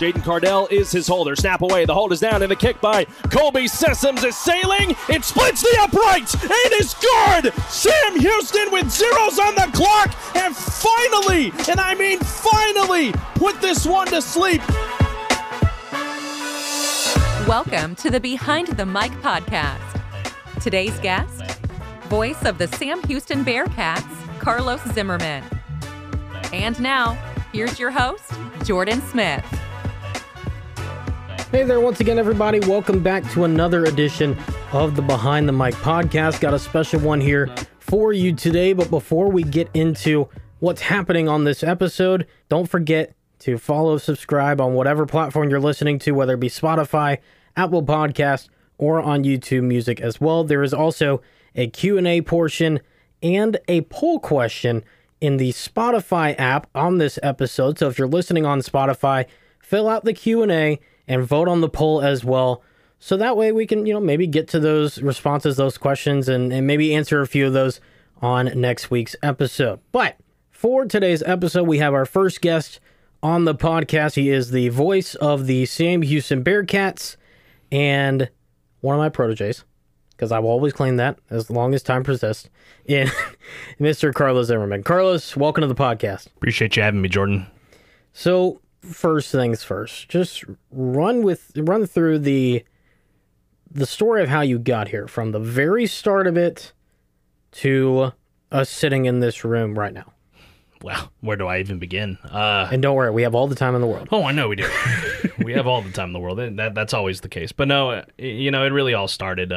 Jaden Cardell is his holder. Snap away. The hold is down, and the kick by Colby Sessoms is sailing. It splits the uprights and is scored. Sam Houston with zeros on the clock and finally, and I mean finally, put this one to sleep. Welcome to the Behind the Mic podcast. Today's guest, voice of the Sam Houston Bearkats, Carlos Zimmermann. And now, here's your host, Jordan Smith. Hey there once again, everybody. Welcome back to another edition of the Behind the Mic podcast. Got a special one here for you today, but before we get into what's happening on this episode, don't forget to follow, subscribe on whatever platform you're listening to, whether it be Spotify, Apple Podcasts, or on YouTube Music as well. There is also a Q&A portion and a poll question in the Spotify app on this episode. So if you're listening on Spotify, fill out the Q&A and vote on the poll as well. So that way we can, maybe get to those responses, those questions, and maybe answer a few of those on next week's episode. But for today's episode, we have our first guest on the podcast. He is the voice of the Sam Houston Bearkats and one of my proteges, because I will always claim that as long as time persists, in Mr. Carlos Zimmermann. Carlos, welcome to the podcast. Appreciate you having me, Jordan. So first things first, just run through the story of how you got here from the very start of it to us sitting in this room right now. Wow, where do I even begin? And don't worry, we have all the time in the world. Oh, I know we do. We have all the time in the world. That's always the case. But no, it really all started.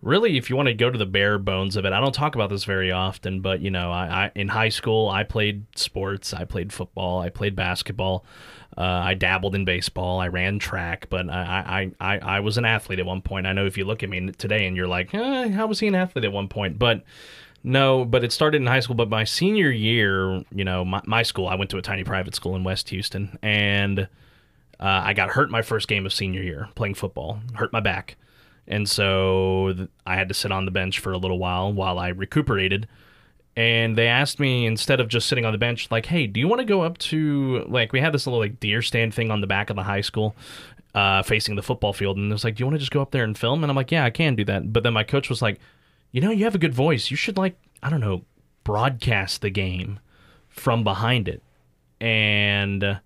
Really, if you want to go to the bare bones of it, I don't talk about this very often, but I in high school I played sports. I played football. I played basketball. I dabbled in baseball. I ran track, but I was an athlete at one point. I know if you look at me today and you're like, how was he an athlete at one point? But no, but it started in high school. But my senior year, my school, I went to a tiny private school in West Houston, and I got hurt my first game of senior year playing football, hurt my back. And so I had to sit on the bench for a little while I recuperated. And they asked me, instead of just sitting on the bench, like, hey, do you want to go up to, like, we had this little, like, deer stand thing on the back of the high school facing the football field. And it was like, do you want to just go up there and film? And I'm like, yeah, I can do that. But then my coach was like, you have a good voice. You should, broadcast the game from behind it. And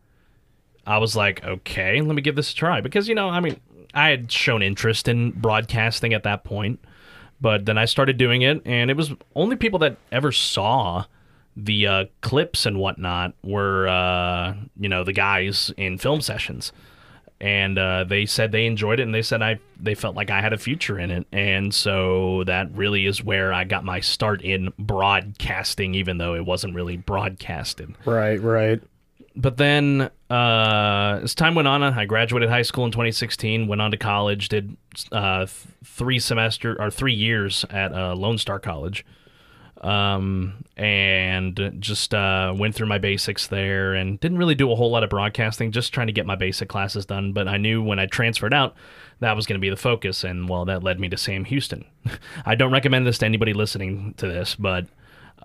I was like, okay, let me give this a try. Because, I had shown interest in broadcasting at that point. But then I started doing it, and it was only people that ever saw the clips and whatnot were, the guys in film sessions. And they said they enjoyed it, and they said they felt like I had a future in it. And so that really is where I got my start in broadcasting, even though it wasn't really broadcasted. Right. But then as time went on, I graduated high school in 2016, went on to college, did 3 years at Lone Star College. And just went through my basics there and didn't really do a whole lot of broadcasting, just trying to get my basic classes done. But I knew when I transferred out, that was going to be the focus. And, that led me to Sam Houston. I don't recommend this to anybody listening to this, but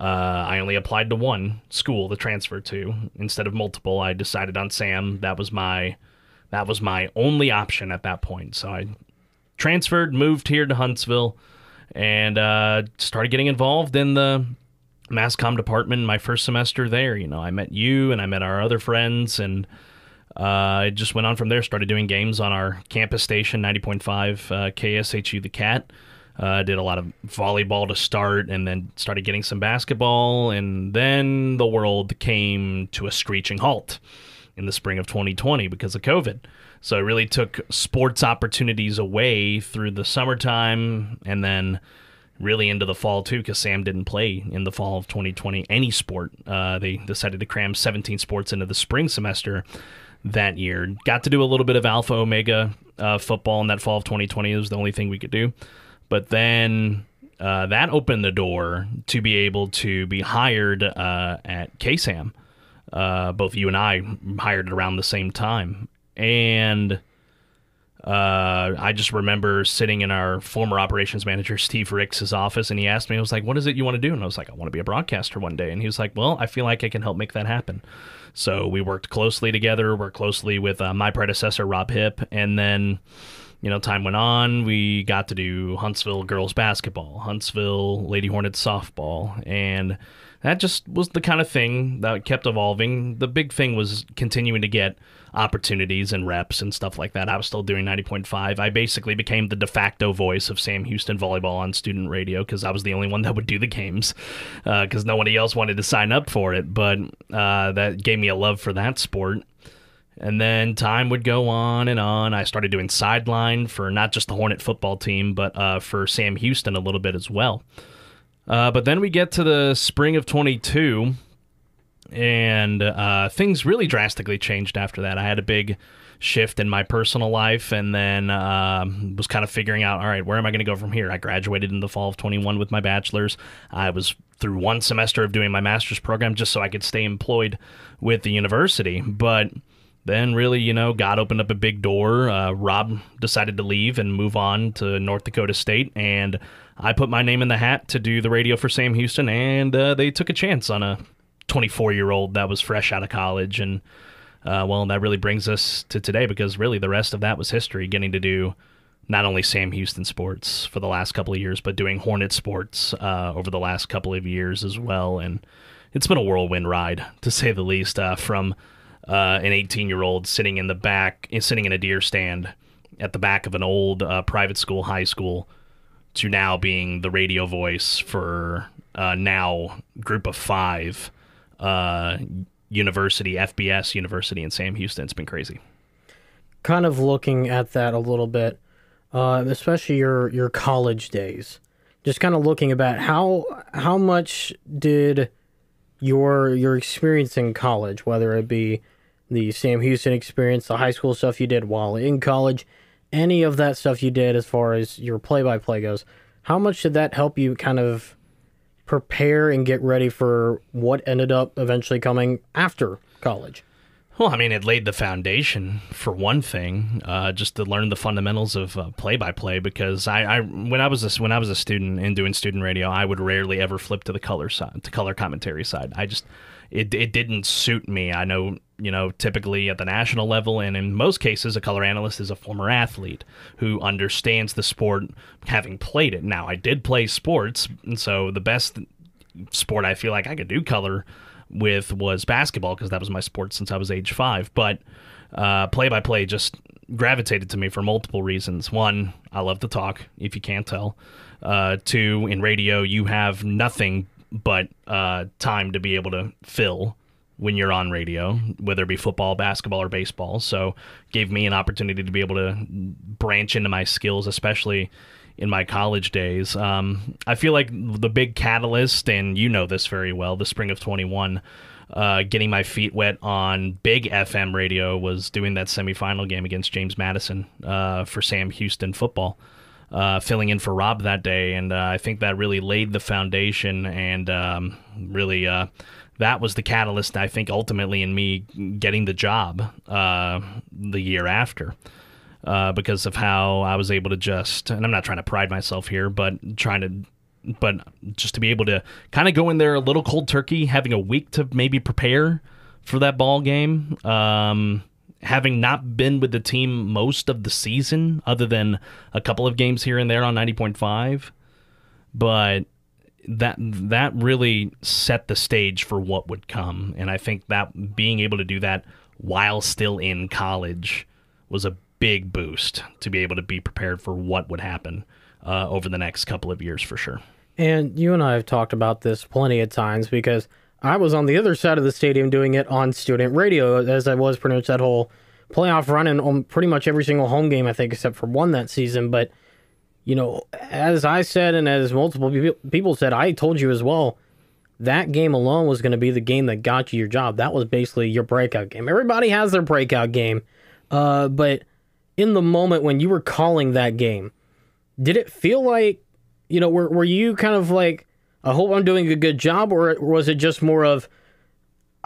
I only applied to one school to transfer to instead of multiple. I decided on Sam. That was my only option at that point. So I transferred, moved here to Huntsville, and started getting involved in the mass comm department my first semester there. I met you and I met our other friends, and it just went on from there. Started doing games on our campus station, 90.5 KSHU The Cat. Did a lot of volleyball to start, and then started getting some basketball, and then the world came to a screeching halt in the spring of 2020 because of COVID. So it really took sports opportunities away through the summertime, and then really into the fall too, because Sam didn't play in the fall of 2020 any sport. They decided to cram 17 sports into the spring semester that year. Got to do a little bit of Alpha Omega football in that fall of 2020. It was the only thing we could do. But then that opened the door to be able to be hired at KSAM. Both you and I hired around the same time. And I just remember sitting in our former operations manager, Steve Ricks' office, and he asked me, I was like, what is it you want to do? And I was like, I want to be a broadcaster one day. And he was like, well, I feel like I can help make that happen. So we worked closely together, worked closely with my predecessor, Rob Hipp. And then, you know, time went on. We got to do Huntsville girls basketball, Huntsville Lady Hornets softball. And that just was the kind of thing that kept evolving. The big thing was continuing to get opportunities and reps and stuff like that. I was still doing 90.5. I basically became the de facto voice of Sam Houston volleyball on student radio because I was the only one that would do the games because nobody else wanted to sign up for it. But that gave me a love for that sport. And then time would go on and on. I started doing sideline for not just the Hornet football team, but for Sam Houston a little bit as well. But then we get to the spring of 22, and things really drastically changed after that. I had a big shift in my personal life, and then was kind of figuring out, all right, where am I going to go from here? I graduated in the fall of 21 with my bachelor's. I was through one semester of doing my master's program just so I could stay employed with the university. But then really, you know, God opened up a big door. Rob decided to leave and move on to North Dakota State, and I put my name in the hat to do the radio for Sam Houston, and they took a chance on a 24-year-old that was fresh out of college. And, well, that really brings us to today because really the rest of that was history, getting to do not only Sam Houston sports for the last couple of years, but doing Hornet sports over the last couple of years as well. And it's been a whirlwind ride, to say the least, from an 18-year-old sitting in the back, sitting in a deer stand at the back of an old private school, high school, to now being the radio voice for now group of 5 university, FBS university in Sam Houston. It's been crazy. Kind of looking at that a little bit, especially your college days, just kind of looking about how much did your experience in college, whether it be the Sam Houston experience, the high school stuff you did while in college, any of that stuff you did as far as your play-by-play goes, how much did that help you kind of prepare and get ready for what ended up eventually coming after college? Well, I mean, it laid the foundation, for one thing, just to learn the fundamentals of play-by-play, because when I was a student and doing student radio, I would rarely ever flip to the color side, to color commentary side. I just, it didn't suit me. I know, you know, typically at the national level, and in most cases, a color analyst is a former athlete who understands the sport, having played it. Now, I did play sports, and so the best sport I feel like I could do color with was basketball because that was my sport since I was age 5. But play-by-play just gravitated to me for multiple reasons. One, I love to talk, if you can't tell. 2, in radio, you have nothing but time to be able to fill when you're on radio, whether it be football, basketball, or baseball. So gave me an opportunity to be able to branch into my skills, especially in my college days. I feel like the big catalyst, and you know this very well, the spring of 21, getting my feet wet on big FM radio was doing that semifinal game against James Madison for Sam Houston football, filling in for Rob that day. And I think that really laid the foundation, and really that was the catalyst, I think, ultimately in me getting the job the year after. Because of how I was able to just, and I'm not trying to pride myself here, but just to be able to kind of go in there a little cold turkey, having a week to maybe prepare for that ball game, having not been with the team most of the season, other than a couple of games here and there on 90.5, but that really set the stage for what would come, and I think that being able to do that while still in college was a big boost to be able to be prepared for what would happen over the next couple of years for sure. And you and I have talked about this plenty of times because I was on the other side of the stadium doing it on student radio, as I was pretty much that whole playoff run and on pretty much every single home game, I think, except for one that season. But, you know, as I said and as multiple people said, I told you as well, that game alone was going to be the game that got you your job. That was basically your breakout game. Everybody has their breakout game, but in the moment when you were calling that game, did it feel like, you know, were you kind of like, I hope I'm doing a good job, or was it just more of,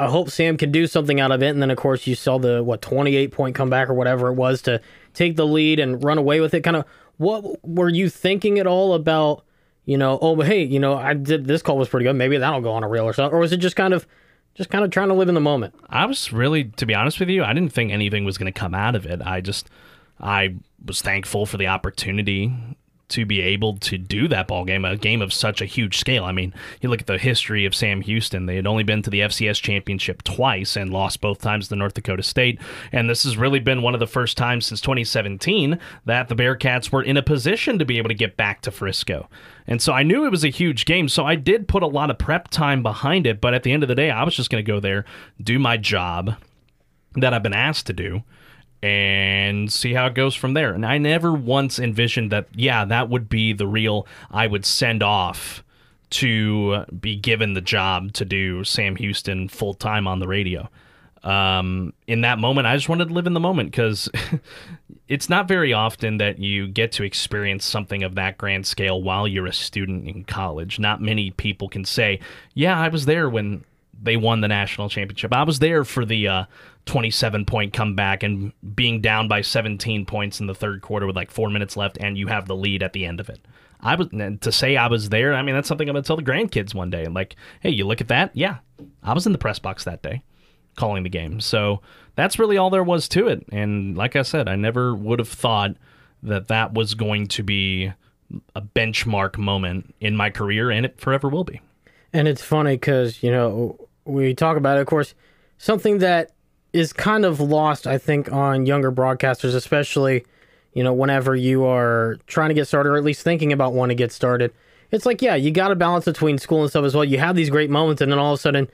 I hope Sam can do something out of it. And then, of course, you saw the, 28-point comeback or whatever it was to take the lead and run away with it. Kind of, what were you thinking at all about, you know, oh, hey, you know, I did this call was pretty good. Maybe that'll go on a reel or something. Or was it just kind of trying to live in the moment? I was really, to be honest with you, I didn't think anything was going to come out of it. I was thankful for the opportunity to be able to do that ball game, a game of such a huge scale. I mean, you look at the history of Sam Houston. They had only been to the FCS championship twice and lost both times to North Dakota State. And this has really been one of the first times since 2017 that the Bearkats were in a position to be able to get back to Frisco. And so I knew it was a huge game, so I did put a lot of prep time behind it. But at the end of the day, I was just going to go there, do my job that I've been asked to do, and see how it goes from there. And I never once envisioned that, yeah, that would be the reel I would send off to be given the job to do Sam Houston full-time on the radio. In that moment, I just wanted to live in the moment, because it's not very often that you get to experience something of that grand scale while you're a student in college. Not many people can say, yeah, I was there when they won the national championship. I was there for the 27-point comeback and being down by 17 points in the third quarter with like 4 minutes left, and you have the lead at the end of it. To say I was there, I mean, that's something I'm going to tell the grandkids one day. And like, hey, you look at that? Yeah, I was in the press box that day calling the game. So that's really all there was to it. And like I said, I never would have thought that that was going to be a benchmark moment in my career, and it forever will be. And it's funny because, you know, we talk about it, of course, something that is kind of lost, I think, on younger broadcasters, especially, you know, whenever you are trying to get started or at least thinking about wanting to get started. It's like, yeah, you got to balance between school and stuff as well. You have these great moments, and then all of a sudden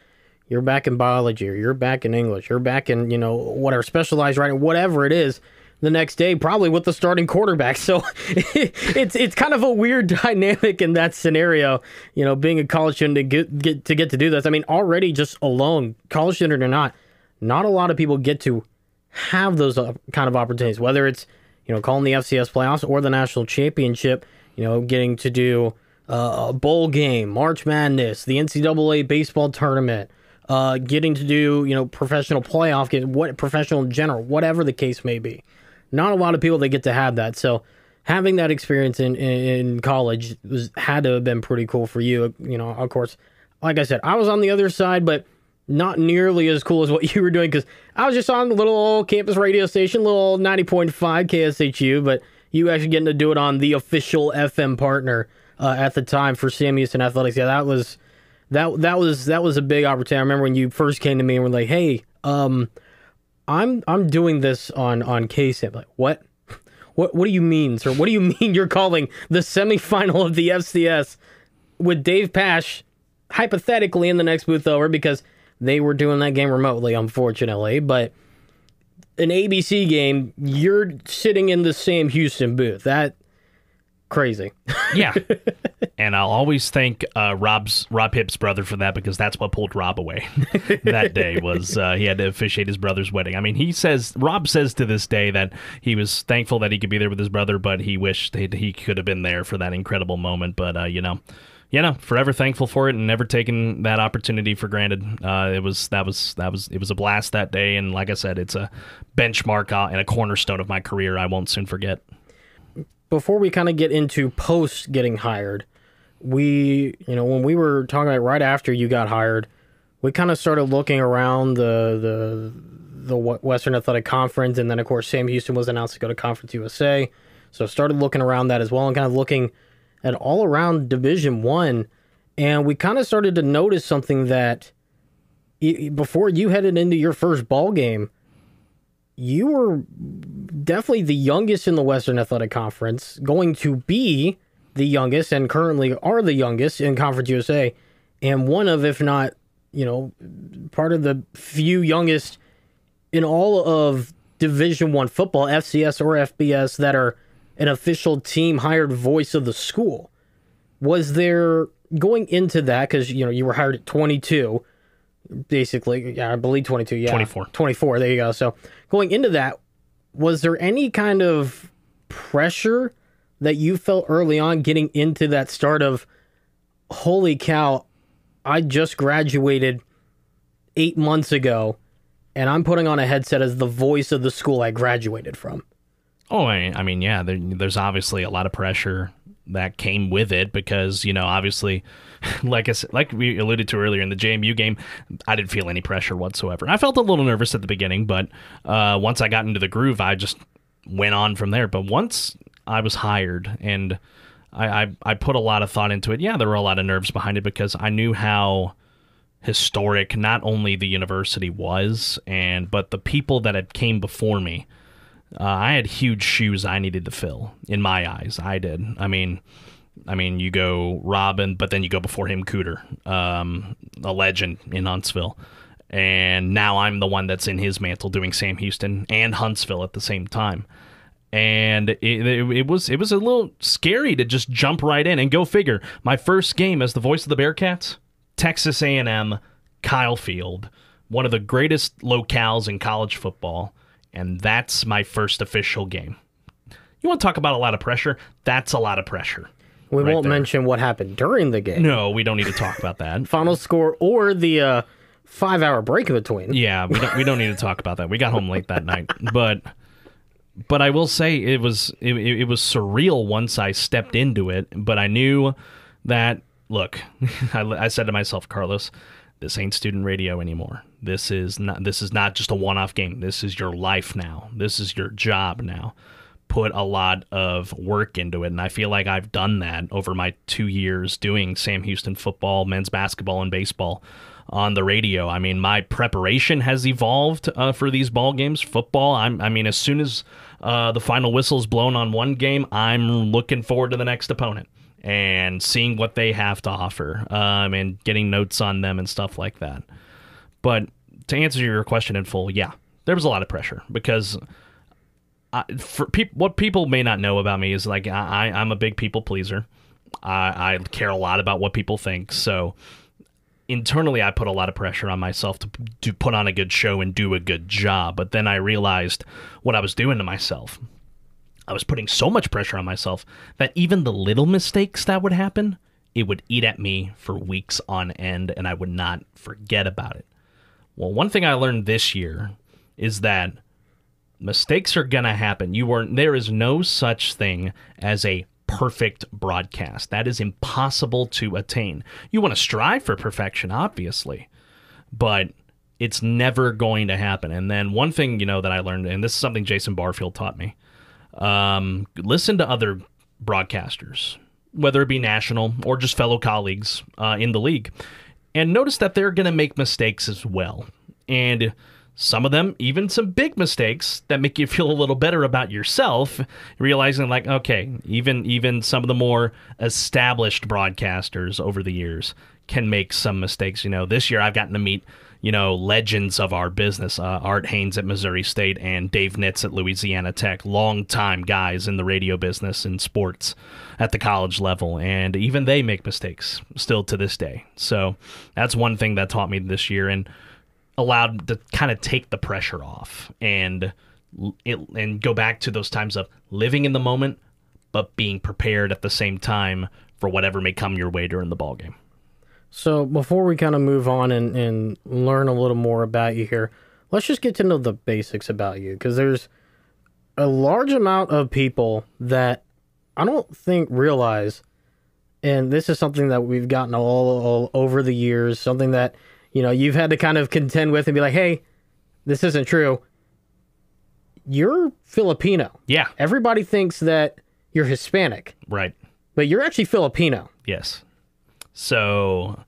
you're back in biology, or you're back in English, you're back in, you know, whatever, specialized writing, whatever it is, the next day, probably with the starting quarterback. So it's kind of a weird dynamic in that scenario, you know, being a college student to get to do this. I mean, already just alone, college student or not, not a lot of people get to have those kind of opportunities, whether it's, you know, calling the FCS playoffs or the national championship, you know, getting to do a bowl game, March Madness, the NCAA baseball tournament, getting to do, you know, professional playoff games, professional in general, whatever the case may be. Not a lot of people that get to have that. So having that experience in college had to have been pretty cool for you. You know, of course, like I said, I was on the other side, but not nearly as cool as what you were doing, because I was just on the little old campus radio station, little old 90.5 KSHU, but you actually getting to do it on the official FM partner at the time for Sam Houston Athletics. Yeah, that was a big opportunity. I remember when you first came to me and were like, hey, I'm doing this on KSAM. Like, what do you mean, sir? What do you mean you're calling the semifinal of the FCS with Dave Pash hypothetically in the next booth over, because they were doing that game remotely, unfortunately, but an ABC game, you're sitting in the Sam Houston booth. That crazy. Yeah. And I'll always thank Rob Hipp's brother for that, because that's what pulled Rob away that day, was he had to officiate his brother's wedding. I mean, Rob says to this day that he was thankful that he could be there with his brother, but he wished he could have been there for that incredible moment. But, you know, forever thankful for it and never taking that opportunity for granted. It was a blast that day. And like I said, it's a benchmark and a cornerstone of my career I won't soon forget. Before we kind of get into post getting hired, when we were talking about right after you got hired, we kind of started looking around the Western Athletic Conference, and then of course Sam Houston was announced to go to Conference USA, so started looking around that as well, and kind of looking at all around Division I, and we kind of started to notice something that before you headed into your first ball game, you were definitely the youngest in the Western Athletic Conference, going to be the youngest, and currently are the youngest in Conference USA, and one of, if not, you know, part of the few youngest in all of Division I football, FCS or FBS, that are an official team hired voice of the school. Was there, going into that, because, you know, you were hired at 22, basically, yeah, I believe 22, yeah. 24, there you go. So going into that, was there any kind of pressure that you felt early on getting into that start of, holy cow, I just graduated 8 months ago, and I'm putting on a headset as the voice of the school I graduated from. Oh, I mean, yeah, there's obviously a lot of pressure that came with it because, you know, obviously, like we alluded to earlier in the JMU game, I didn't feel any pressure whatsoever. I felt a little nervous at the beginning, but once I got into the groove, I just went on from there. But once I was hired and I put a lot of thought into it, yeah, there were a lot of nerves behind it because I knew how historic not only the university was, but the people that had came before me. I had huge shoes I needed to fill, in my eyes. I did. I mean, you go Robin, but then you go before him, Cooter, a legend in Huntsville. And now I'm the one that's in his mantle doing Sam Houston and Huntsville at the same time. And it was a little scary to just jump right in and go figure. My first game as the voice of the Bearkats, Texas A&M, Kyle Field, one of the greatest locales in college football. And that's my first official game. You want to talk about a lot of pressure? That's a lot of pressure. We won't mention what happened during the game. No, we don't need to talk about that. Final score or the 5-hour break in between. Yeah, we don't need to talk about that. We got home late that night. But I will say it was surreal once I stepped into it. But I knew that, look, I said to myself, Carlos, this ain't student radio anymore. This is not just a one-off game. This is your life now. This is your job now. Put a lot of work into it, and I feel like I've done that over my 2 years doing Sam Houston football, men's basketball, and baseball on the radio. I mean, my preparation has evolved for these ball games. Football, I mean, as soon as the final whistle's blown on one game, I'm looking forward to the next opponent and seeing what they have to offer and getting notes on them and stuff like that. But to answer your question in full, yeah, there was a lot of pressure because what people may not know about me is like I'm a big people pleaser. I care a lot about what people think. So internally, I put a lot of pressure on myself to put on a good show and do a good job. But then I realized what I was doing to myself. I was putting so much pressure on myself that even the little mistakes that would happen, it would eat at me for weeks on end, and I would not forget about it. Well, one thing I learned this year is that mistakes are going to happen. There is no such thing as a perfect broadcast. That is impossible to attain. You want to strive for perfection, obviously, but it's never going to happen. And then one thing, you know, that I learned, and this is something Jason Barfield taught me, listen to other broadcasters, whether it be national or just fellow colleagues in the league, and notice that they're going to make mistakes as well. And some of them, even some big mistakes that make you feel a little better about yourself, realizing like, okay, even some of the more established broadcasters over the years can make some mistakes. You know, this year I've gotten to meet, you know, legends of our business, Art Haynes at Missouri State and Dave Nitz at Louisiana Tech, longtime guys in the radio business and sports at the college level. And even they make mistakes still to this day. So that's one thing that taught me this year and allowed to kind of take the pressure off and go back to those times of living in the moment, but being prepared at the same time for whatever may come your way during the ballgame. So before we kind of move on and learn a little more about you here, let's just get to know the basics about you, because there's a large amount of people that I don't think realize, and this is something that we've gotten all over the years, something that, you know, you've had to kind of contend with and be like, hey, this isn't true. You're Filipino. Yeah. Everybody thinks that you're Hispanic. Right. But you're actually Filipino. Yes. So,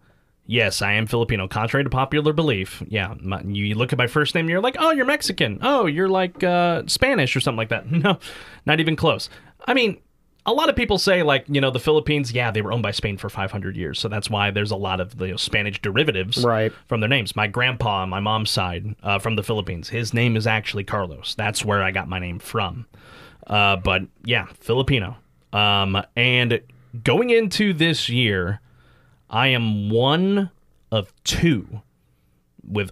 yes, I am Filipino. Contrary to popular belief, yeah, you look at my first name, you're like, oh, you're Mexican. Oh, you're like Spanish or something like that. No, not even close. I mean, a lot of people say, like, you know, the Philippines, yeah, they were owned by Spain for 500 years. So that's why there's a lot of the Spanish derivatives from their names. My grandpa on my mom's side from the Philippines, his name is actually Carlos. That's where I got my name from. But, yeah, Filipino. And going into this year, I am one of two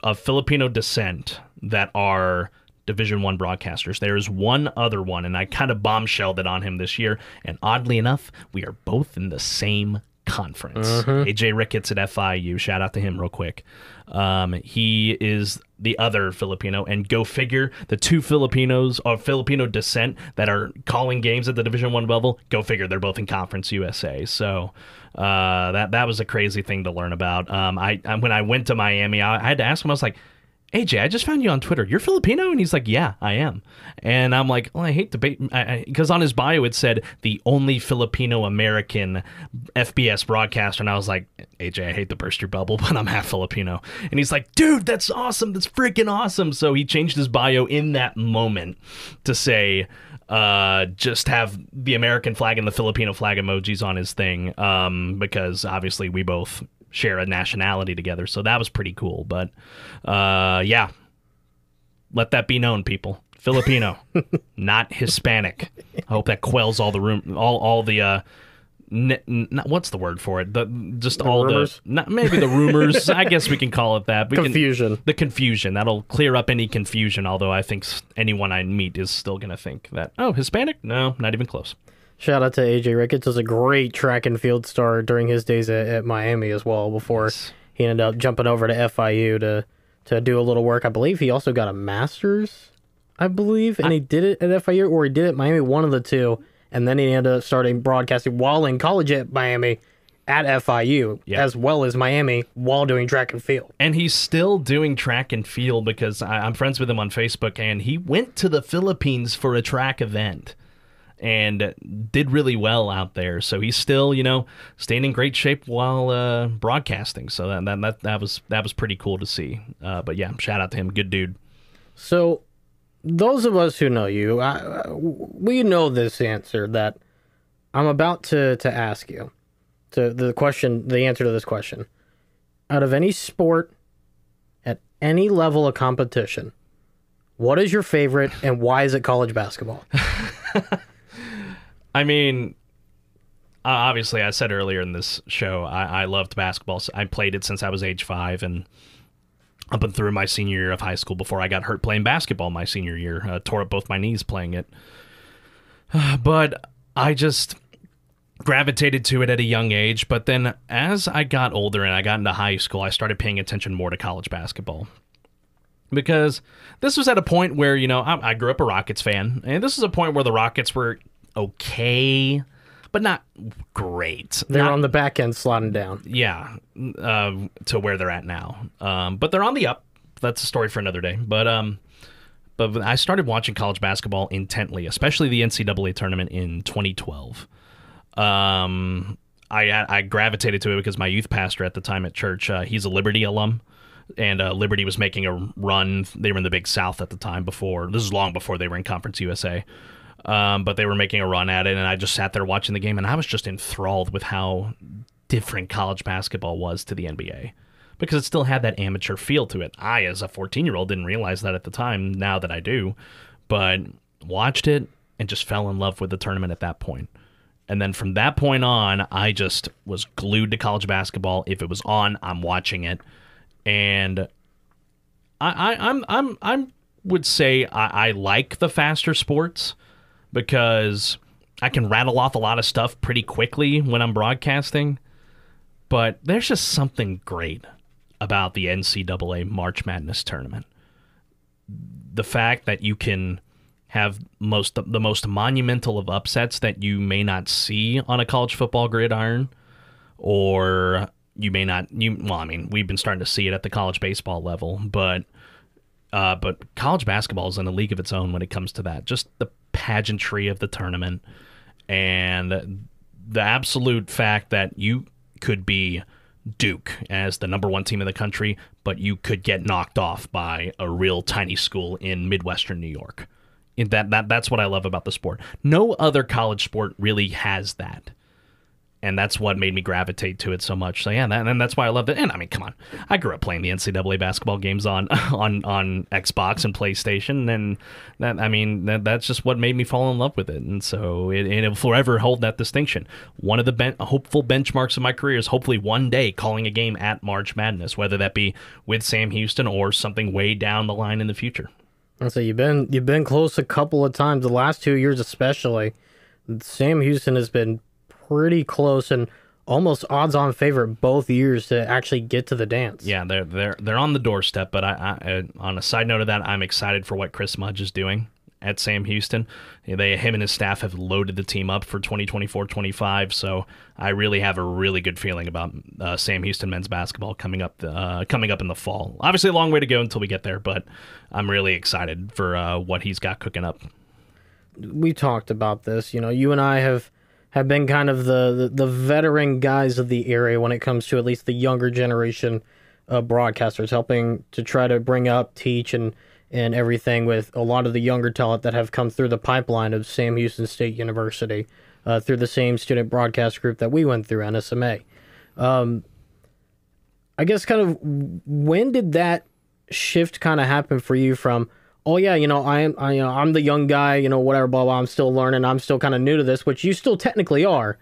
of Filipino descent that are Division I broadcasters. There is one other one, and I kind of bombshelled it on him this year. And oddly enough, we are both in the same Conference. AJ Ricketts at FIU. Shout out to him real quick. He is the other Filipino, and go figure, the two Filipinos of Filipino descent that are calling games at the Division I level, go figure, they're both in Conference USA. So that was a crazy thing to learn about. When I went to Miami, I had to ask him, I was like, AJ, I just found you on Twitter. You're Filipino? And he's like, yeah, I am. And I'm like, well, I hate debate. Because on his bio, it said the only Filipino-American FBS broadcaster. And I was like, AJ, I hate to burst your bubble, but I'm half Filipino. And he's like, dude, that's awesome. That's freaking awesome. So he changed his bio in that moment to say, just have the American flag and the Filipino flag emojis on his thing. Because obviously we both share a nationality together, so that was pretty cool. But yeah, let that be known, people. Filipino, not Hispanic. I hope that quells all the rumors. Not maybe the rumors. I guess we can call it that. The confusion. That'll clear up any confusion. Although I think anyone I meet is still gonna think that, oh, Hispanic? No, not even close. Shout out to AJ Ricketts. Was a great track and field star during his days at Miami as well, before he ended up jumping over to FIU to do a little work. I believe he also got a master's, and he did it at FIU, or he did it at Miami, one of the two, and then he ended up starting broadcasting while in college at Miami at FIU, as well as Miami, while doing track and field. And he's still doing track and field because I'm friends with him on Facebook, and he went to the Philippines for a track event and did really well out there. So he's still, staying in great shape while broadcasting. So that was pretty cool to see. But yeah, shout out to him. Good dude. So those of us who know you, we know this answer that I'm about to ask you. To the answer to this question. Out of any sport, at any level of competition, what is your favorite and why is it college basketball? I mean, obviously, I said earlier in this show, I loved basketball. So I played it since I was age 5 and up and through my senior year of high school before I got hurt playing basketball my senior year. Tore up both my knees playing it. But I just gravitated to it at a young age. But then as I got older and I got into high school, I started paying attention more to college basketball. Because this was at a point where, I grew up a Rockets fan, and this is a point where the Rockets were okay, but not great. They're on the back end sliding down. Yeah, to where they're at now. But they're on the up. That's a story for another day. But I started watching college basketball intently, especially the NCAA tournament in 2012. I gravitated to it because my youth pastor at the time at church, he's a Liberty alum. And Liberty was making a run. They were in the Big South at the time before. This is long before they were in Conference USA. But they were making a run at it, and I just sat there watching the game, and I was just enthralled with how different college basketball was to the NBA because it still had that amateur feel to it. I, as a 14-year-old, didn't realize that at the time. Now that I do. But watched it and just fell in love with the tournament at that point. And then from that point on, I just was glued to college basketball. If it was on, I'm watching it. And I would say I like the faster sports because I can rattle off a lot of stuff pretty quickly when I'm broadcasting. But there's just something great about the NCAA March Madness tournament. The fact that you can have the most monumental of upsets that you may not see on a college football gridiron, or you may not. Well, I mean, we've been starting to see it at the college baseball level, but college basketball is in a league of its own when it comes to that. Just the pageantry of the tournament and the absolute fact that you could be Duke as the #1 team in the country, but you could get knocked off by a real tiny school in Midwestern New York. That's what I love about the sport. No other college sport really has that. And that's what made me gravitate to it so much. So yeah, and that's why I loved it. And I mean, come on, I grew up playing the NCAA basketball games on Xbox and PlayStation, and that's just what made me fall in love with it. And so it will forever hold that distinction. One of the hopeful benchmarks of my career is hopefully one day calling a game at March Madness, whether that be with Sam Houston or something way down the line in the future. And so you've been close a couple of times, the last 2 years especially. Sam Houston has been pretty close, and almost odds-on favorite both years to actually get to the dance. Yeah, they're on the doorstep. But I on a side note of that, I'm excited for what Chris Mudge is doing at Sam Houston. Him and his staff have loaded the team up for 2024-25, so I really have a really good feeling about Sam Houston men's basketball coming up in the fall. Obviously a long way to go until we get there, but I'm really excited for what he's got cooking up. We talked about this. You know, you and I have been kind of the veteran guys of the area when it comes to at least the younger generation of broadcasters, helping to try to bring up, teach, and everything with a lot of the younger talent that have come through the pipeline of Sam Houston State University through the same student broadcast group that we went through, NSMA. I guess kind of when did that shift kind of happen for you from, oh yeah, you know, I'm the young guy, you know, whatever, blah, blah, I'm still learning, I'm still kind of new to this, which you still technically are.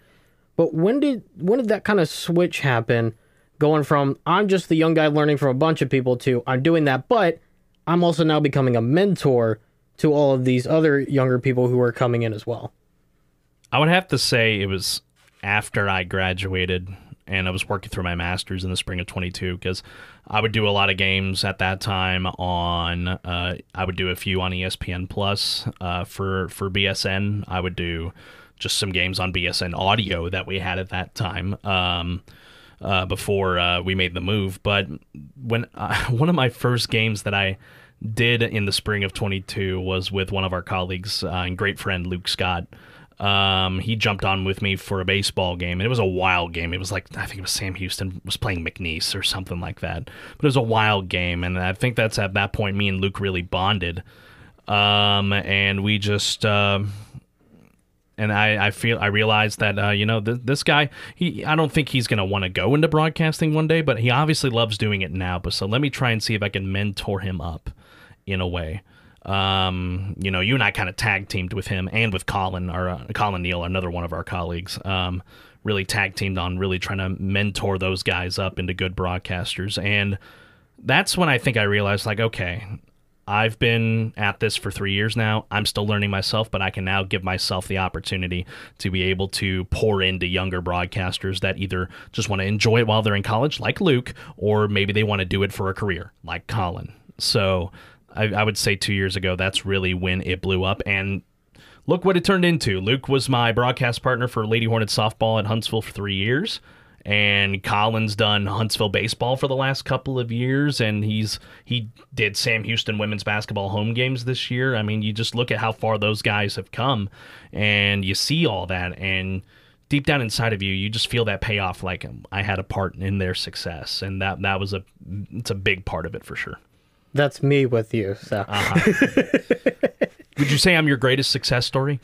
But when did that kind of switch happen, going from I'm just the young guy learning from a bunch of people to I'm doing that, but I'm also now becoming a mentor to all of these other younger people who are coming in as well? I would have to say it was after I graduated and I was working through my master's in the spring of 22, because I would do a lot of games at that time on, I would do a few on ESPN Plus for BSN. I would do just some games on BSN audio that we had at that time. Before we made the move. But when one of my first games that I did in the spring of 22 was with one of our colleagues and great friend Luke Scott. He jumped on with me for a baseball game, and it was a wild game. It was like, I think it was Sam Houston was playing McNeese or something like that. But it was a wild game, and I think that's at that point me and Luke really bonded. And we just... And I realized that, you know, this guy, I don't think he's going to want to go into broadcasting one day, but he obviously loves doing it now. But so let me try and see if I can mentor him up in a way. You know, you and I kind of tag teamed with him and with Colin Neal, another one of our colleagues, really tag teamed on really trying to mentor those guys up into good broadcasters. And that's when I think I realized, like, okay, I've been at this for 3 years now. I'm still learning myself, but I can now give myself the opportunity to be able to pour into younger broadcasters that either just want to enjoy it while they're in college, like Luke, or maybe they want to do it for a career, like Colin. So I would say 2 years ago, that's really when it blew up. And look what it turned into. Luke was my broadcast partner for Lady Hornet softball at Huntsville for 3 years. And Colin's done Huntsville baseball for the last couple of years, and he did Sam Houston women's basketball home games this year. I mean, you just look at how far those guys have come, and you see all that, and deep down inside of you, you just feel that payoff, like I had a part in their success, and that was it's a big part of it for sure. That's me with you, so. Would you say I'm your greatest success story?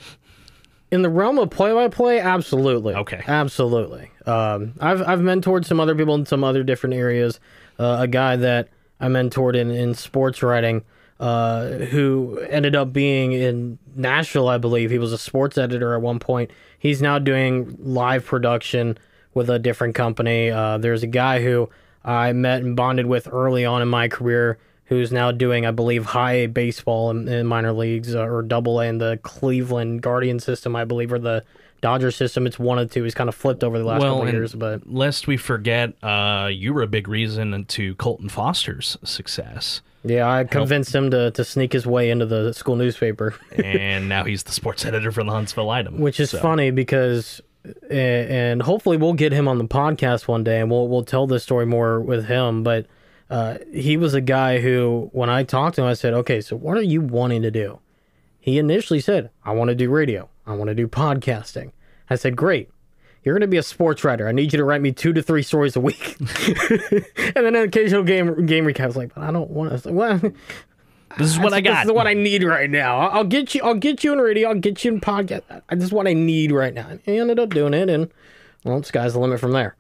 In the realm of play-by-play, absolutely. Okay. Absolutely. I've mentored some other people in some other different areas. A guy that I mentored in sports writing who ended up being in Nashville, I believe. He was a sports editor at one point. He's now doing live production with a different company. There's a guy who I met and bonded with early on in my career who's now doing, I believe, high A baseball in minor leagues, or double A in the Cleveland Guardian system, I believe, or the Dodger system. It's one of two. He's kind of flipped over the last couple of years. But lest we forget, you were a big reason to Colton Foster's success. Yeah, I convinced him to sneak his way into the school newspaper. And now he's the sports editor for the Huntsville Item. Which is funny because, and hopefully we'll get him on the podcast one day, and we'll tell this story more with him, but... he was a guy who, when I talked to him, I said, okay, so what are you wanting to do? He initially said, I want to do radio. I want to do podcasting. I said, great. You're going to be a sports writer. I need you to write me 2 to 3 stories a week. And then an occasional game recap. I was like, but I don't want to. Well, this is what I got. This is what I need right now. I'll get you in radio. I'll get you in podcast. This is what I need right now. And he ended up doing it, and, well, the sky's the limit from there.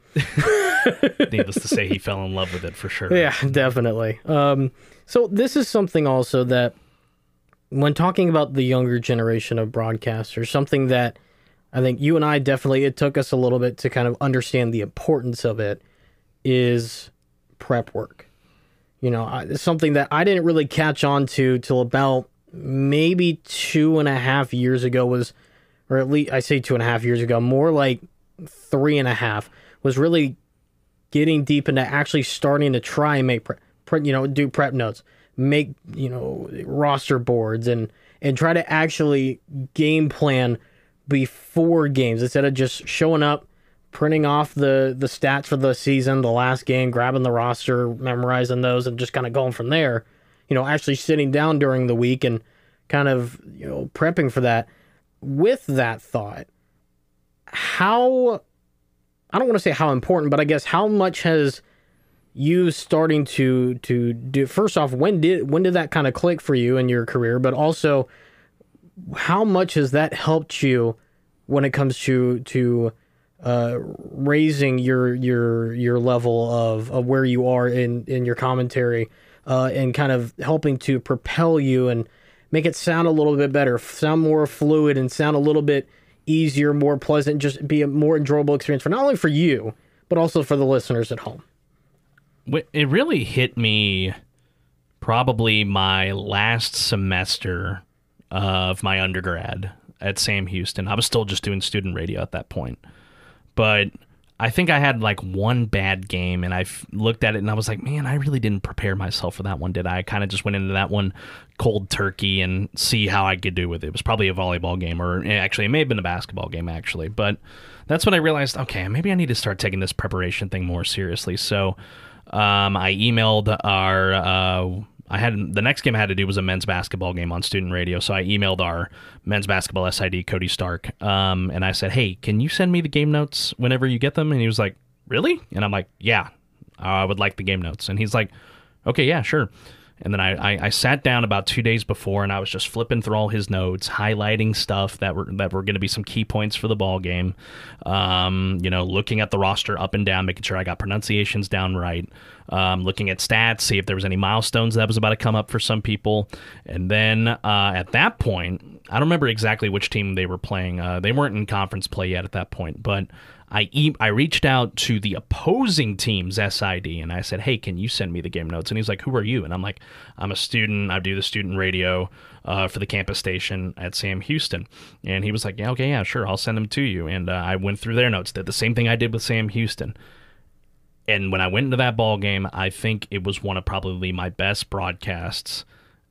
Needless to say, he fell in love with it for sure. Yeah, definitely. So this is something also that when talking about the younger generation of broadcasters, something that I think you and I definitely, it took us a little bit to kind of understand the importance of it, is prep work. You know, something that I didn't really catch on to till about maybe 2.5 years ago was, or at least I say 2.5 years ago, more like 3.5, was really getting deep into actually starting to try and make, do prep notes, make, roster boards and try to actually game plan before games instead of just showing up, printing off the stats for the season, the last game, grabbing the roster, memorizing those, and just kind of going from there. Actually sitting down during the week and kind of, prepping for that. With that thought, I don't want to say how important, but I guess how much has you starting to do, first off, when did that kind of click for you in your career, but also how much has that helped you when it comes to raising your level of where you are in your commentary, and kind of helping to propel you and make it sound a little bit better, sound more fluid and sound a little bit easier, more pleasant, just be a more enjoyable experience for not only for you, but also for the listeners at home? It really hit me probably my last semester of my undergrad at Sam Houston. I was still just doing student radio at that point. But I think I had like one bad game, and I looked at it and I was like, man, I really didn't prepare myself for that one, did I? I kind of just went into that one cold turkey and see how I could do with it. It was probably a volleyball game, or actually it may have been a basketball game, actually. But that's when I realized, okay, maybe I need to start taking this preparation thing more seriously. So I emailed our the next game I had to do was a men's basketball game on student radio. So I emailed our men's basketball SID, Cody Stark, and I said, hey, can you send me the game notes whenever you get them? And he was like, really? And I'm like, yeah, I would like the game notes. And he's like, okay, yeah, sure. And then I sat down about 2 days before, and I was just flipping through all his notes, highlighting stuff that were going to be some key points for the ball game. Looking at the roster up and down, making sure I got pronunciations down right. Looking at stats, see if there was any milestones that was about to come up for some people. And then at that point, I don't remember exactly which team they were playing. They weren't in conference play yet at that point, but I reached out to the opposing team's SID, and I said, hey, can you send me the game notes? And he's like, who are you? And I'm like, I'm a student. I do the student radio for the campus station at Sam Houston. And he was like, yeah, okay, yeah, sure, I'll send them to you. And I went through their notes, did the same thing I did with Sam Houston. And when I went into that ball game, I think it was one of probably my best broadcasts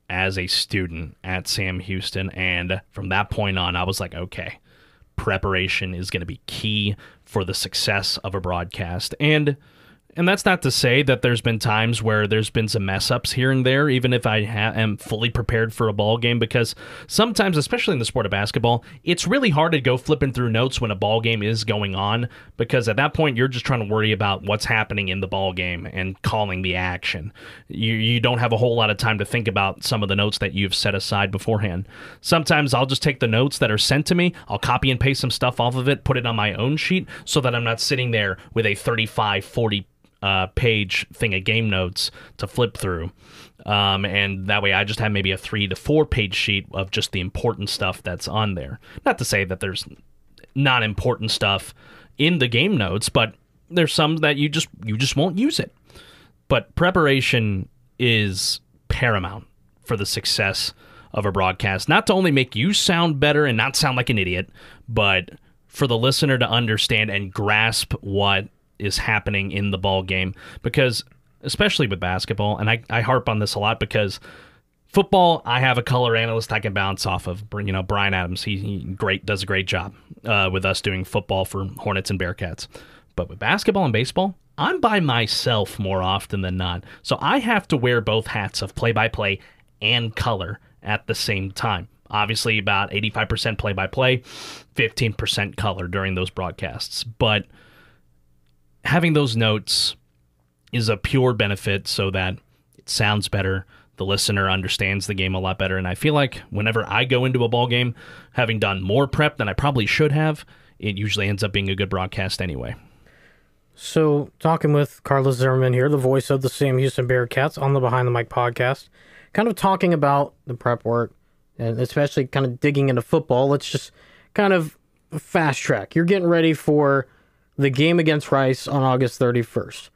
as a student at Sam Houston. And from that point on, I was like, okay, preparation is going to be key for the success of a broadcast. And that's not to say that there's been times where there's been some mess ups here and there, even if I am fully prepared for a ball game, because sometimes, especially in the sport of basketball, it's really hard to go flipping through notes when a ball game is going on, because at that point you're just trying to worry about what's happening in the ball game and calling the action. You don't have a whole lot of time to think about some of the notes that you've set aside beforehand. Sometimes I'll just take the notes that are sent to me, I'll copy and paste some stuff off of it, put it on my own sheet so that I'm not sitting there with a 35-40 page thing of game notes to flip through. And that way I just have maybe a 3 to 4 page sheet of just the important stuff that's on there. Not to say that there's not important stuff in the game notes, but there's some that you just won't use it. But preparation is paramount for the success of a broadcast, not to only make you sound better and not sound like an idiot, but for the listener to understand and grasp what is happening in the ball game. Because especially with basketball, and I harp on this a lot, because football, I have a color analyst I can bounce off of. Brian Adams, he does a great job with us doing football for Hornets and Bearkats. But with basketball and baseball, I'm by myself more often than not, so I have to wear both hats of play-by-play and color at the same time. Obviously about 85% play-by-play, 15% color during those broadcasts. But having those notes is a pure benefit so that it sounds better. The listener understands the game a lot better. And I feel like whenever I go into a ball game, having done more prep than I probably should have, it usually ends up being a good broadcast anyway. So talking with Carlos Zimmermann here, the voice of the Sam Houston Bearkats on the Behind the Mic podcast, kind of talking about the prep work and especially kind of digging into football. Let's just kind of fast track. You're getting ready for the game against Rice on August 31st.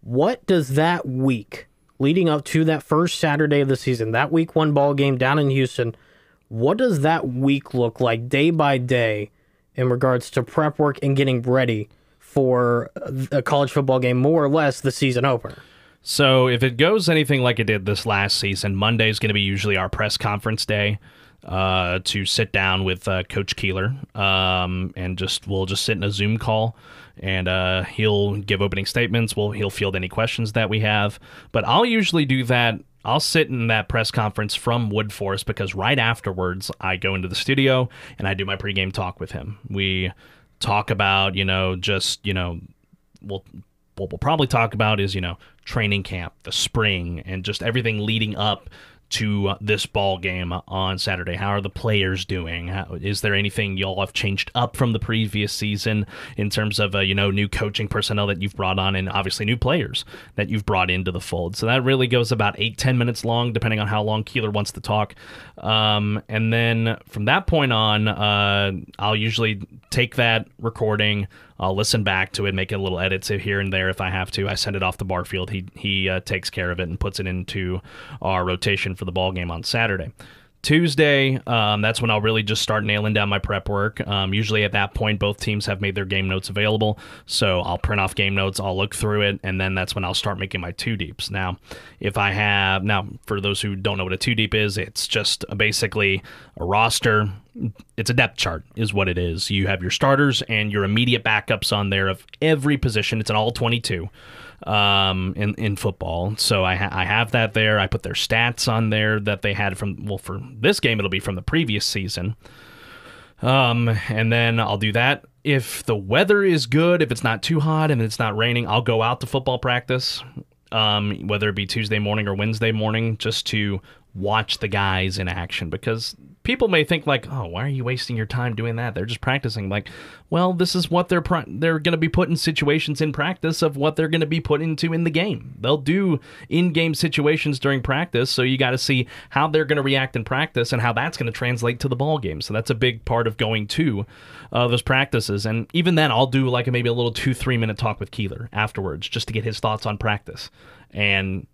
What does that week leading up to that first Saturday of the season, that week one ball game down in Houston, what does that week look like day by day in regards to prep work and getting ready for a college football game, more or less the season opener. So if it goes anything like it did this last season, Monday's going to be usually our press conference day to sit down with Coach Keeler, and we'll just sit in a Zoom call, and he'll give opening statements. He'll field any questions that we have. But I'll usually do that. I'll sit in that press conference from Wood Forest because right afterwards I go into the studio and I do my pregame talk with him. We talk about, what we'll probably talk about is, training camp, the spring, and just everything leading up to this ball game on Saturday. How are the players doing? Is there anything y'all have changed up from the previous season in terms of, new coaching personnel that you've brought on, and obviously new players that you've brought into the fold? So that really goes about 8-10 minutes long, depending on how long Keeler wants to talk. And then from that point on, I'll usually take that recording, I'll listen back to it, make a little edits here and there if I have to. I send it off to Barfield. He takes care of it and puts it into our rotation for the ball game on Saturday. Tuesday, that's when I'll really just start nailing down my prep work. Usually at that point, both teams have made their game notes available, so I'll print off game notes, I'll look through it, and then that's when I'll start making my two deeps. Now, for those who don't know what a two deep is, it's just basically a roster. It's a depth chart is what it is. You have your starters and your immediate backups on there of every position. It's an all 22 in football. So I have that there. I put their stats on there that they had for this game, it'll be from the previous season. And then I'll do that. If the weather is good, if it's not too hot and it's not raining, I'll go out to football practice, whether it be Tuesday morning or Wednesday morning, just to watch the guys in action, because people may think like, oh, why are you wasting your time doing that? They're just practicing. Like, well, this is what they're going to be put in situations in practice of what they're going to be put into in the game. They'll do in-game situations during practice, so you got to see how they're going to react in practice and how that's going to translate to the ball game. So that's a big part of going to those practices. And even then, I'll do like maybe a little 2-3 minute talk with Keeler afterwards just to get his thoughts on practice. And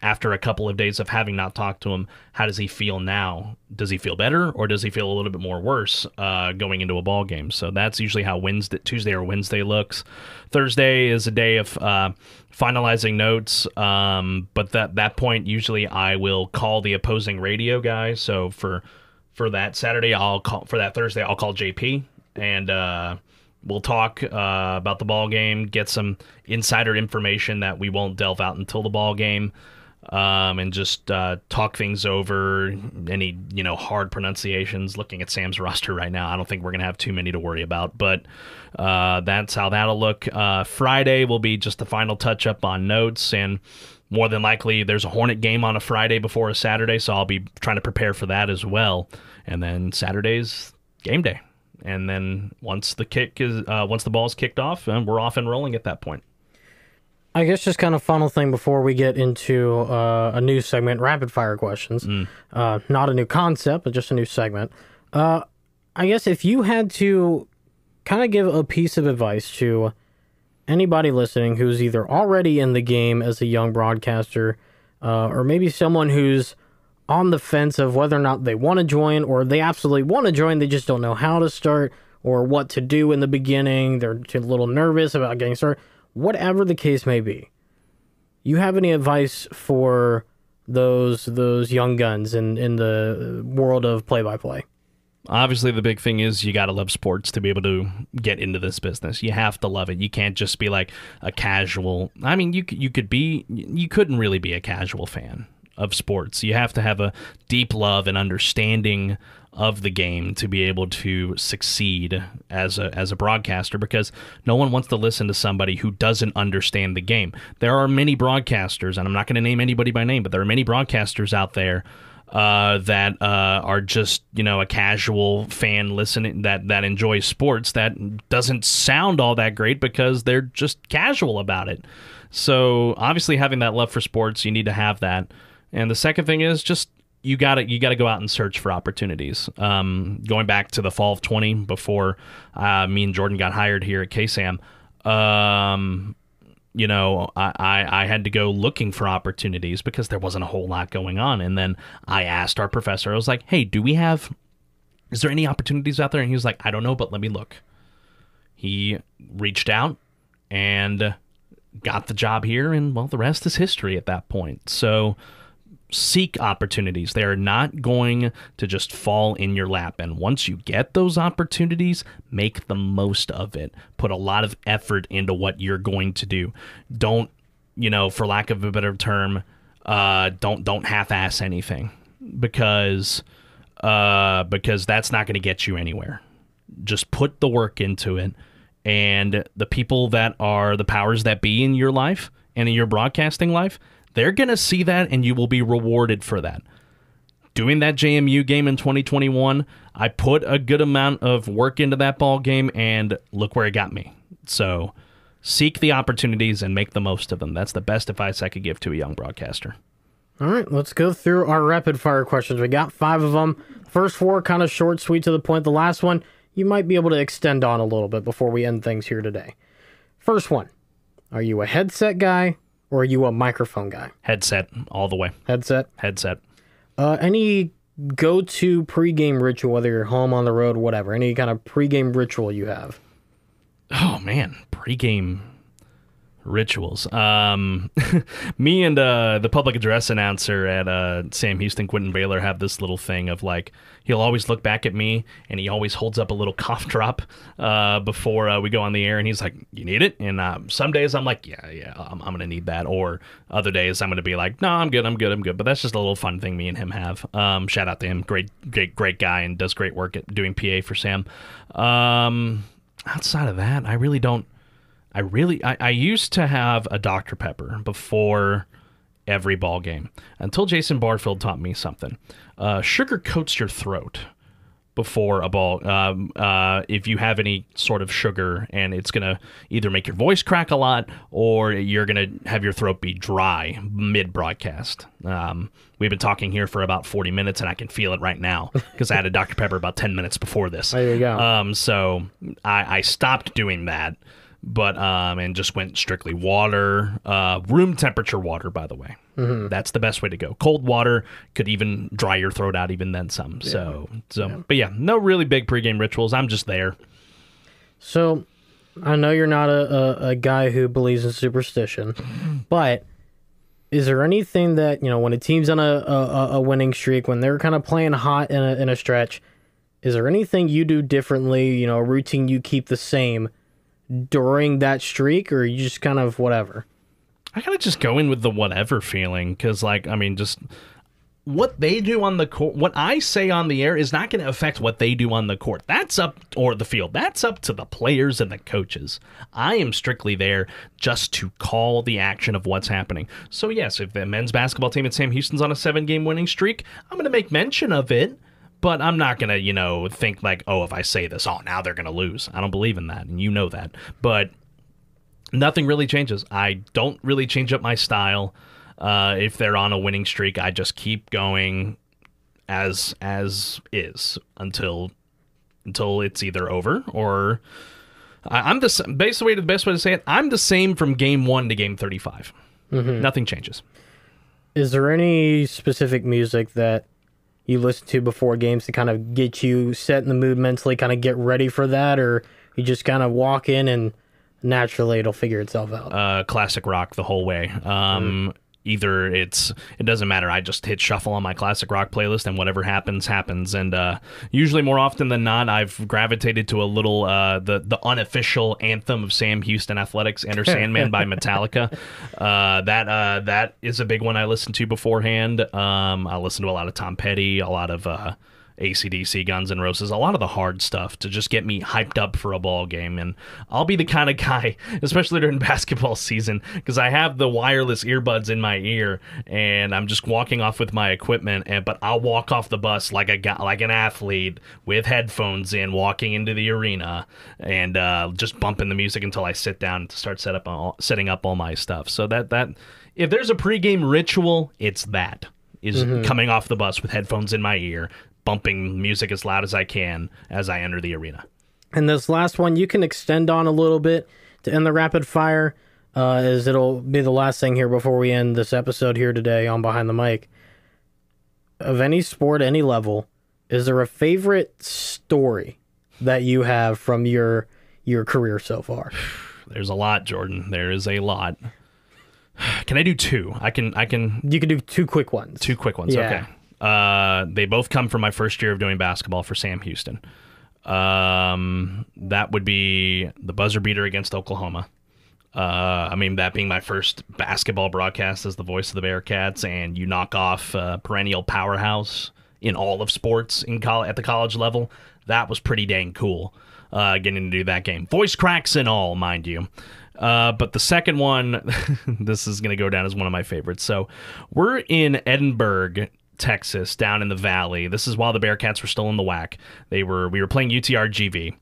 after a couple of days of having not talked to him, how does he feel now? Does he feel better, or does he feel a little bit more worse going into a ball game? So that's usually how Tuesday or Wednesday looks. Thursday is a day of finalizing notes, but at that point, usually I will call the opposing radio guy. So for that Saturday, Thursday, I'll call JP, and we'll talk about the ball game, get some insider information that we won't delve out until the ball game. And just talk things over, any hard pronunciations. Looking at Sam's roster right now, I don't think we're going to have too many to worry about, but that's how that'll look. Friday will be just the final touch-up on notes, and more than likely there's a Hornet game on a Friday before a Saturday, so I'll be trying to prepare for that as well. And then Saturday's game day. And then once the ball's kicked off, we're off and rolling at that point. I guess just kind of final thing before we get into a new segment, rapid fire questions. Not a new concept, but just a new segment. I guess if you had to kind of give a piece of advice to anybody listening who's either already in the game as a young broadcaster, or maybe someone who's on the fence of whether or not they want to join, or they absolutely want to join, they just don't know how to start or what to do in the beginning, they're a little nervous about getting started, whatever the case may be, you have any advice for those young guns in the world of play-by-play? Obviously, the big thing is you got to love sports to be able to get into this business. You have to love it. You can't just be like a casual. I mean, you couldn't really be a casual fan of sports. You have to have a deep love and understanding of the game to be able to succeed as a broadcaster, because no one wants to listen to somebody who doesn't understand the game. There are many broadcasters, and I'm not going to name anybody by name, but there are many broadcasters out there that are just a casual fan listening that enjoys sports that doesn't sound all that great because they're just casual about it. So obviously having that love for sports, you need to have that. And the second thing is just you gotta go out and search for opportunities. Going back to the fall of 20, before me and Jordan got hired here at KSAM, I had to go looking for opportunities because there wasn't a whole lot going on. And then I asked our professor, I was like, hey, is there any opportunities out there? And he was like, I don't know, but let me look. He reached out, and got the job here, and, well, the rest is history at that point. So seek opportunities. They are not going to just fall in your lap. And once you get those opportunities, make the most of it. Put a lot of effort into what you're going to do. Don't, you know, for lack of a better term, don't half-ass anything, because that's not going to get you anywhere. Just put the work into it. And the people that are the powers that be in your life and in your broadcasting life, they're going to see that, and you will be rewarded for that. Doing that JMU game in 2021, I put a good amount of work into that ball game, and look where it got me. So seek the opportunities and make the most of them. That's the best advice I could give to a young broadcaster. All right, let's go through our rapid-fire questions. We got 5 of them. First 4, kind of short, sweet, to the point. The last one, you might be able to extend on a little bit before we end things here today. First one, are you a headset guy? Or are you a microphone guy? Headset, all the way. Headset? Headset. Any go-to pregame ritual, whether you're home, on the road, whatever? Any kind of pregame ritual you have? Oh, man. Pregame rituals. Me and the public address announcer at Sam Houston, Quentin Baylor, have this little thing of, like, he'll always look back at me, and he always holds up a little cough drop before we go on the air, and he's like, you need it? And some days I'm like, yeah, I'm going to need that, or other days I'm going to be like, no, I'm good. But that's just a little fun thing me and him have. Shout out to him. Great guy, and does great work at doing PA for Sam. Outside of that, I really don't. I used to have a Dr. Pepper before every ball game until Jason Barfield taught me something. Sugar coats your throat before a ball. If you have any sort of sugar, and it's going to either make your voice crack a lot, or you're going to have your throat be dry mid-broadcast. We've been talking here for about 40 minutes, and I can feel it right now because I had a Dr. Pepper about 10 minutes before this. There you go. So I stopped doing that. But and just went strictly water, room temperature water, by the way. Mm-hmm. That's the best way to go. Cold water could even dry your throat out even then some. Yeah. So yeah. But yeah, no really big pregame rituals. I'm just there. So I know you're not a guy who believes in superstition, but is there anything that, you know, when a team's on a winning streak, when they're kind of playing hot in a stretch, is there anything you do differently, you know, a routine you keep the same during that streak, or you just kind of whatever? I kind of just go in with the whatever feeling, because, like, I mean, just what they do on the court, what I say on the air is not going to affect what they do on the court. That's up, or the field. That's up to the players and the coaches. I am strictly there just to call the action of what's happening. So, yes, if the men's basketball team at Sam Houston's on a 7-game winning streak, I'm going to make mention of it. But I'm not going to, you know, think like, oh, if I say this, oh, now they're going to lose. I don't believe in that, and you know that. But nothing really changes. I don't really change up my style. If they're on a winning streak, I just keep going as is until it's either over or I'm the basically the best way to say it. I'm the same from game 1 to game 35. Mm-hmm. Nothing changes. Is there any specific music that you listen to before games to kind of get you set in the mood mentally, kind of get ready for that, or you just kind of walk in and naturally it'll figure itself out? Classic rock the whole way. Either it doesn't matter. I just hit shuffle on my classic rock playlist, and whatever happens. And usually, more often than not, I've gravitated to a little the unofficial anthem of Sam Houston Athletics, "Enter Sandman" by Metallica. That is a big one I listen to beforehand. I listen to a lot of Tom Petty, a lot of AC/DC, Guns N' Roses, a lot of the hard stuff to just get me hyped up for a ball game. And I'll be the kind of guy, especially during basketball season, because I have the wireless earbuds in my ear and I'm just walking off with my equipment. But I'll walk off the bus like a guy, like an athlete with headphones in, walking into the arena and just bumping the music until I sit down to start setting up all my stuff. So that if there's a pregame ritual, it's that is coming off the bus with headphones in my ear, bumping music as loud as I can as I enter the arena. And this last one you can extend on a little bit to end the rapid fire, as it'll be the last thing here before we end this episode here today on Behind the Mic. Of any sport, any level, is there a favorite story that you have from your career so far? There's a lot, Jordan. There is a lot. Can I do two? I can. You can do two quick ones. Two quick ones. Yeah. Okay. They both come from my first year of doing basketball for Sam Houston. That would be the buzzer beater against Oklahoma. I mean, that being my first basketball broadcast as the voice of the Bearkats, and you knock off a perennial powerhouse in all of sports in at the college level. That was pretty dang cool, getting to do that game. Voice cracks and all, mind you. But the second one, this is going to go down as one of my favorites. So we're in Edinburgh, Texas, down in the valley. This is while the Bearkats were still in the WAC. We were playing UTRGV.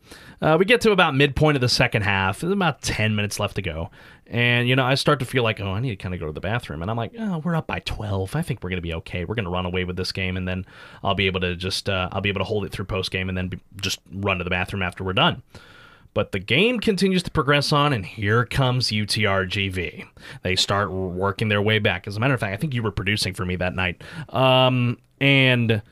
We get to about midpoint of the second half. There's about 10 minutes left to go. And, you know, I start to feel like, oh, I need to kind of go to the bathroom. And I'm like, oh, we're up by 12. I think we're going to be okay. We're going to run away with this game. And then I'll be able to just hold it through post game and then just run to the bathroom after we're done. But the game continues to progress on, and here comes UTRGV. They start working their way back. As a matter of fact, I think you were producing for me that night. And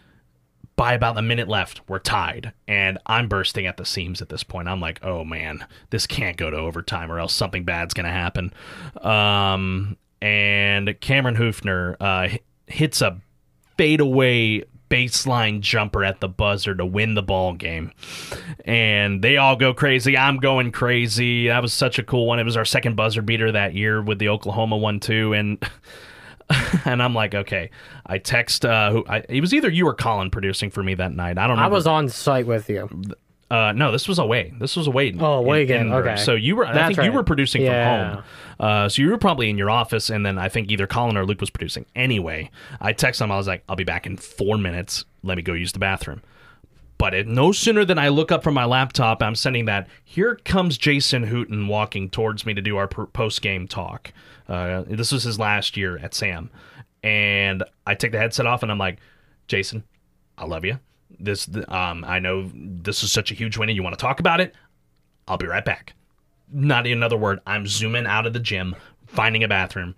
by about a minute left, we're tied. And I'm bursting at the seams at this point. I'm like, oh, man, this can't go to overtime or else something bad's going to happen. And Cameron Hoefner hits a fadeaway baseline jumper at the buzzer to win the ball game, and they all go crazy. I'm going crazy. That was such a cool one. It was our second buzzer beater that year with the Oklahoma one too, and I'm like, okay. I text it was either you or Colin producing for me that night. I don't know. I was on site with you. No, this was away. Oh, away again. Okay. So you were. I think you were producing from home. So you were probably in your office, and then I think either Colin or Luke was producing. Anyway, I texted him. I was like, "I'll be back in 4 minutes. Let me go use the bathroom." But no sooner than I look up from my laptop, I'm sending that. Here comes Jason Hooten walking towards me to do our post-game talk. This was his last year at SAM, and I take the headset off, and I'm like, "Jason, I love you. I know this is such a huge win and you want to talk about it. I'll be right back." Not another word. I'm zooming out of the gym, finding a bathroom,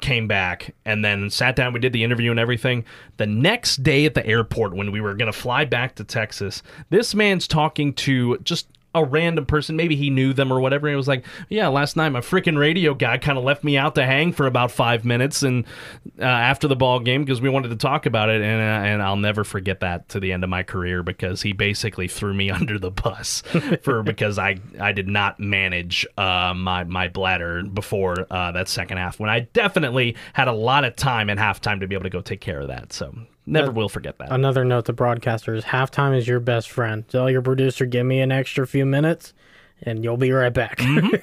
came back, and then sat down. We did the interview and everything. The next day at the airport when we were going to fly back to Texas, this man's talking to just a random person. Maybe he knew them or whatever. And it was like, yeah, last night my freaking radio guy kind of left me out to hang for about 5 minutes and after the ball game because we wanted to talk about it. And I'll never forget that to the end of my career because he basically threw me under the bus because I did not manage my bladder before that second half when I definitely had a lot of time at halftime to be able to go take care of that. So never will forget that. Another note to broadcasters, halftime is your best friend. Tell your producer, give me an extra few minutes, and you'll be right back. Mm-hmm.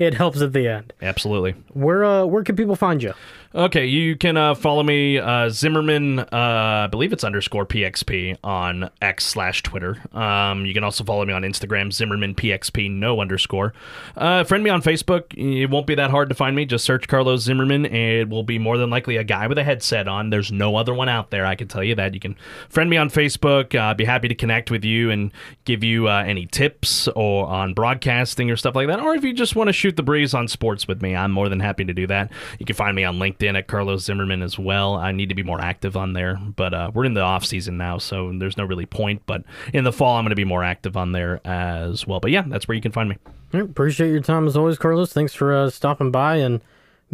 It helps at the end. Absolutely. Where can people find you? Okay, you can follow me, Zimmermann, I believe it's _PXP on X/Twitter. You can also follow me on Instagram, ZimmermannPXP, no _. Friend me on Facebook. It won't be that hard to find me. Just search Carlos Zimmermann. It will be more than likely a guy with a headset on. There's no other one out there. I can tell you that. You can friend me on Facebook. I'd be happy to connect with you and give you any tips or on broadcasting or stuff like that. Or if you just want to shoot the breeze on sports with me, I'm more than happy to do that. You can find me on LinkedIn at Carlos Zimmermann as well. I need to be more active on there, but we're in the off season now, so there's no really point, but in the fall I'm going to be more active on there as well. But yeah, that's where you can find me. Right, appreciate your time as always, Carlos. Thanks for stopping by and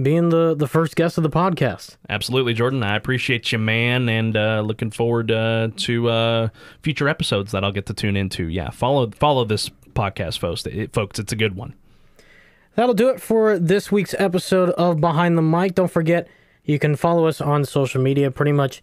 being the first guest of the podcast. Absolutely, Jordan. I appreciate you, man, and looking forward to future episodes that I'll get to tune into. Yeah, follow this podcast, folks. It's a good one. That'll do it for this week's episode of Behind the Mic. Don't forget, you can follow us on social media. Pretty much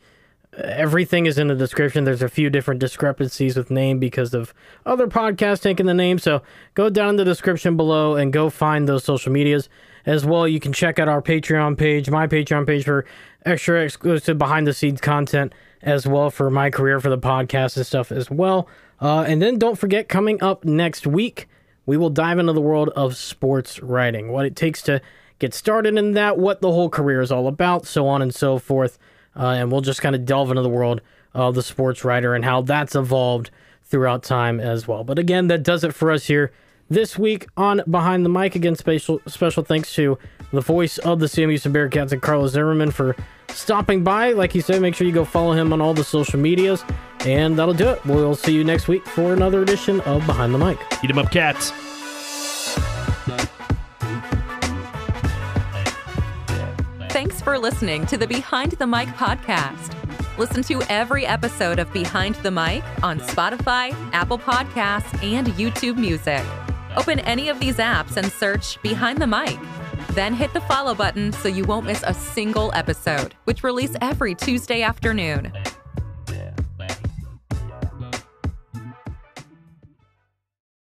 everything is in the description. There's a few different discrepancies with name because of other podcasts taking the name. So go down in the description below and go find those social medias. As well, you can check out our Patreon page, my Patreon page, for extra exclusive behind-the-scenes content as well for my career, for the podcast and stuff as well. And then don't forget, coming up next week, we will dive into the world of sports writing, what it takes to get started in that, what the whole career is all about, so on and so forth. And we'll just kind of delve into the world of the sports writer and how that's evolved throughout time as well. But again, that does it for us here this week on Behind the Mic. Again, special thanks to the voice of the Sam Houston Bearkats and Carlos Zimmermann for stopping by. Like he said, make sure you go follow him on all the social medias. And that'll do it. We'll see you next week for another edition of Behind the Mic. Eat 'em up, cats. for listening to the Behind the Mic podcast. Listen to every episode of Behind the Mic on Spotify, Apple Podcasts, and YouTube Music. Open any of these apps and search Behind the Mic. Then hit the follow button so you won't miss a single episode, which release every Tuesday afternoon.